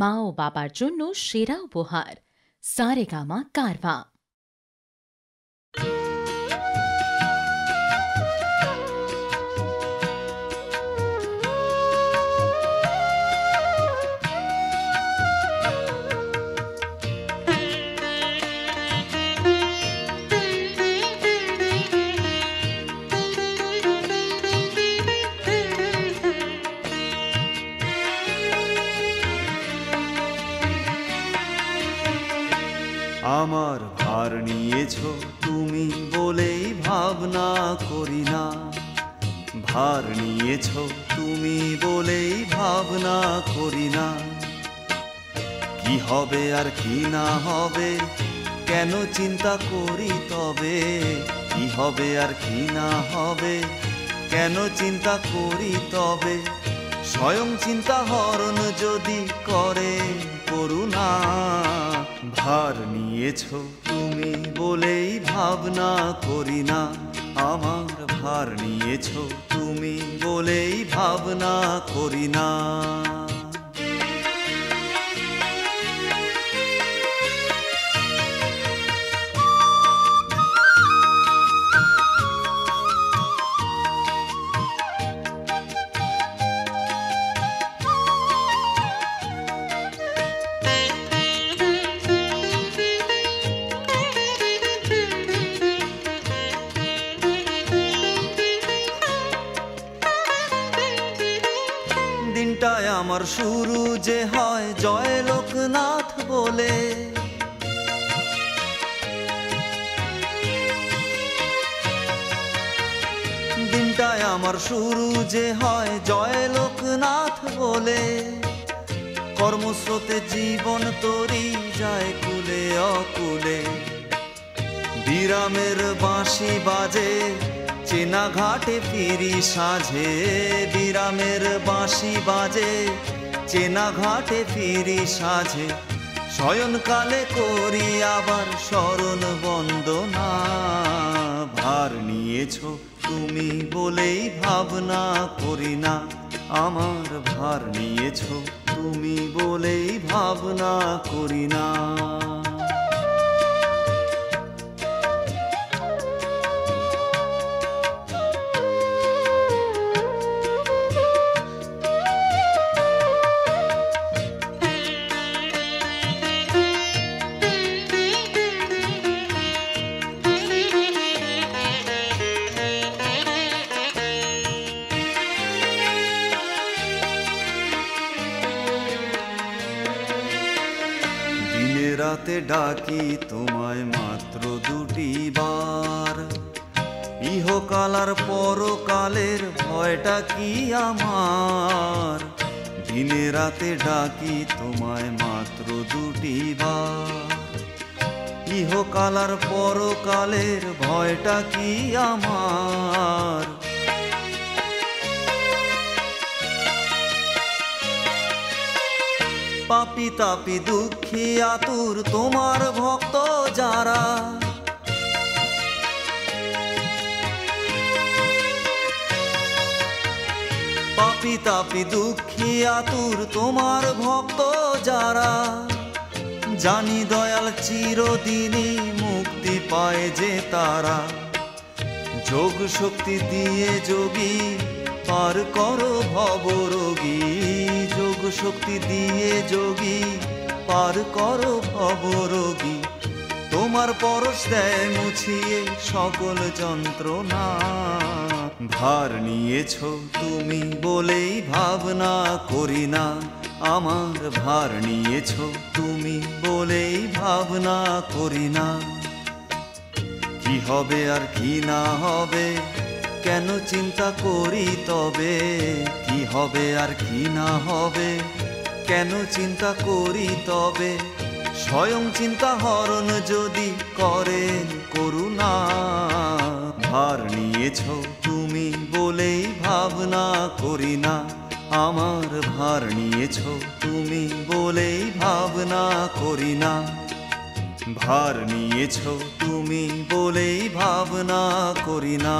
মা ও বাবার জন্য সেরা উপহার সারেগামা কারভা। आमार भार नियेछो तुमी बोले भावना करिना, भार नियेछो तुमी बोले भावना करिना। कि होबे आर कि ना होबे केनो चिंता करी तबे, कि होबे आर कि ना होबे केनो चिंता करी तबे। स्वयं चिंता हरण जदि करे करुणा, भार नियेछो तुमी बोलेई भावना करिना। आमार भार नियेछो तुमी बोलेई भावना करिना। आमार शुरू जे हय जय लोकनाथ बोले, दिनटाय आमार शुरू जे हय जय लोकनाथ बोले। कर्मस्रोते जीवन तोरी जाए कुले अकुले, बिरामेर बाँशी बाजे चेना घाटे फिरी साँझे, बिरामेर बाँशी बाजे चेना घाटे फिरी साँझे। शयनकाले करी आबार शरण बंदना, भार नियेछो तुमी बोलेई भावना करिना। आमार भार नियेछो तुमी बोलेई भावना करिना। राते डाकी तुम्हाय मात्र दुटी बार, इहकालार परकालेर भयटा कि आमार। दिने राते डाकी तुम्हाय मात्र दुटी बार, इहकालार परकालेर भयटा कि आमार। पापी तापी दुखी आतुर तुम्हार भक्त जारा, पापी तापी दुखी आतुर तुम्हार भक्त जारा। जानी दयाल चिरदिनी मुक्ति पाए जे तारा, जोग शक्ति दिए जोगी पार करो भवरोगी, जोग शक्ति दिए जोगी पार करो भवरोगी। तुम्हार परश देय मुछिए सकल जंत्रणा, भार नियेछो तुमी बोलेई भावना करिना। आमार भार नियेछो तुमी बोलेई भावना करिना। कि होबे आर कि ना होबे केनो चिंता करी तबे, कि होबे आर कि ना होबे केनो चिंता करी तबे। स्वयं चिंता हरण जदि करें करुणा, भार नियेछो तुमी बोलेई भावना करिना। आमार भार नियेछो तुमी बोलेई भावना करिना। भार नियेछो तुमी बोलेई भावना करिना।